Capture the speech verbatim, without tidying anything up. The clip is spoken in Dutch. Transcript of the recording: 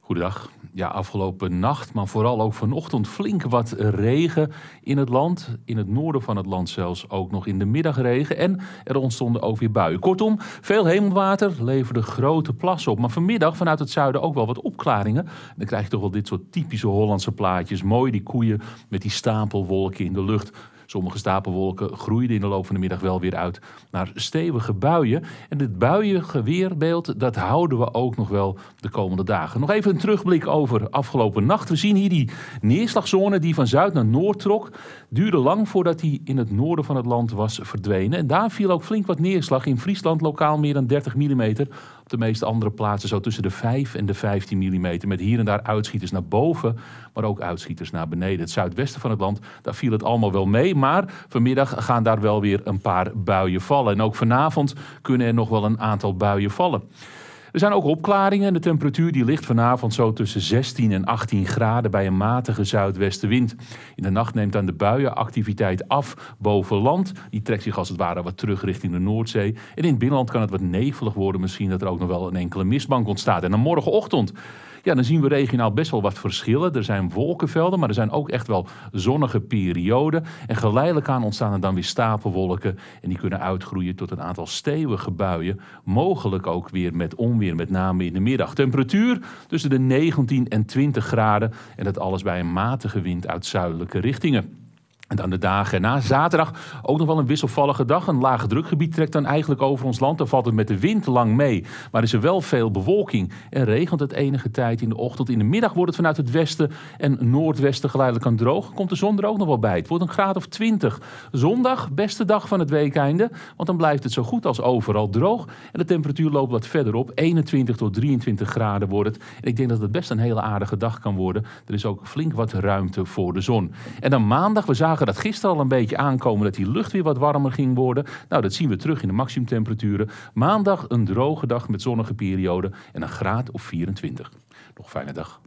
Goedendag. Ja, afgelopen nacht, maar vooral ook vanochtend flink wat regen in het land. In het noorden van het land zelfs ook nog in de middagregen. En er ontstonden ook weer buien. Kortom, veel hemelwater leverde grote plassen op. Maar vanmiddag vanuit het zuiden ook wel wat opklaringen. Dan krijg je toch wel dit soort typische Hollandse plaatjes. Mooi die koeien met die stapelwolken in de lucht. Sommige stapelwolken groeiden in de loop van de middag wel weer uit naar stevige buien. En dit buiige weerbeeld, dat houden we ook nog wel de komende dagen. Nog even een terugblik over afgelopen nacht. We zien hier die neerslagzone die van zuid naar noord trok. Duurde lang voordat die in het noorden van het land was verdwenen. En daar viel ook flink wat neerslag. In Friesland lokaal meer dan dertig millimeter. Op de meeste andere plaatsen zo tussen de vijf en de vijftien millimeter. Met hier en daar uitschieters naar boven, maar ook uitschieters naar beneden. Het zuidwesten van het land, daar viel het allemaal wel mee. Maar vanmiddag gaan daar wel weer een paar buien vallen. En ook vanavond kunnen er nog wel een aantal buien vallen. Er zijn ook opklaringen en de temperatuur die ligt vanavond zo tussen zestien en achttien graden bij een matige zuidwestenwind. In de nacht neemt dan de buienactiviteit af boven land. Die trekt zich als het ware wat terug richting de Noordzee. En in het binnenland kan het wat nevelig worden, misschien dat er ook nog wel een enkele mistbank ontstaat. En dan morgenochtend, ja, dan zien we regionaal best wel wat verschillen. Er zijn wolkenvelden, maar er zijn ook echt wel zonnige perioden. En geleidelijk aan ontstaan er dan weer stapelwolken. En die kunnen uitgroeien tot een aantal stevige buien. Mogelijk ook weer met onweer, met name in de middag. Temperatuur tussen de negentien en twintig graden. En dat alles bij een matige wind uit zuidelijke richtingen. En dan de dagen erna. Zaterdag ook nog wel een wisselvallige dag. Een laag drukgebied trekt dan eigenlijk over ons land. Dan valt het met de wind lang mee. Maar is er wel veel bewolking. En regent het enige tijd in de ochtend. In de middag wordt het vanuit het westen en noordwesten geleidelijk aan droog. Komt de zon er ook nog wel bij. Het wordt een graad of twintig. Zondag, beste dag van het weekeinde. Want dan blijft het zo goed als overal droog. En de temperatuur loopt wat verder op. eenentwintig tot drieëntwintig graden wordt het. En ik denk dat het best een hele aardige dag kan worden. Er is ook flink wat ruimte voor de zon. En dan maandag, we zagen dat gisteren al een beetje aankomen dat die lucht weer wat warmer ging worden. Nou, dat zien we terug in de maximumtemperaturen. Maandag een droge dag met zonnige periode en een graad of vierentwintig. Nog fijne dag.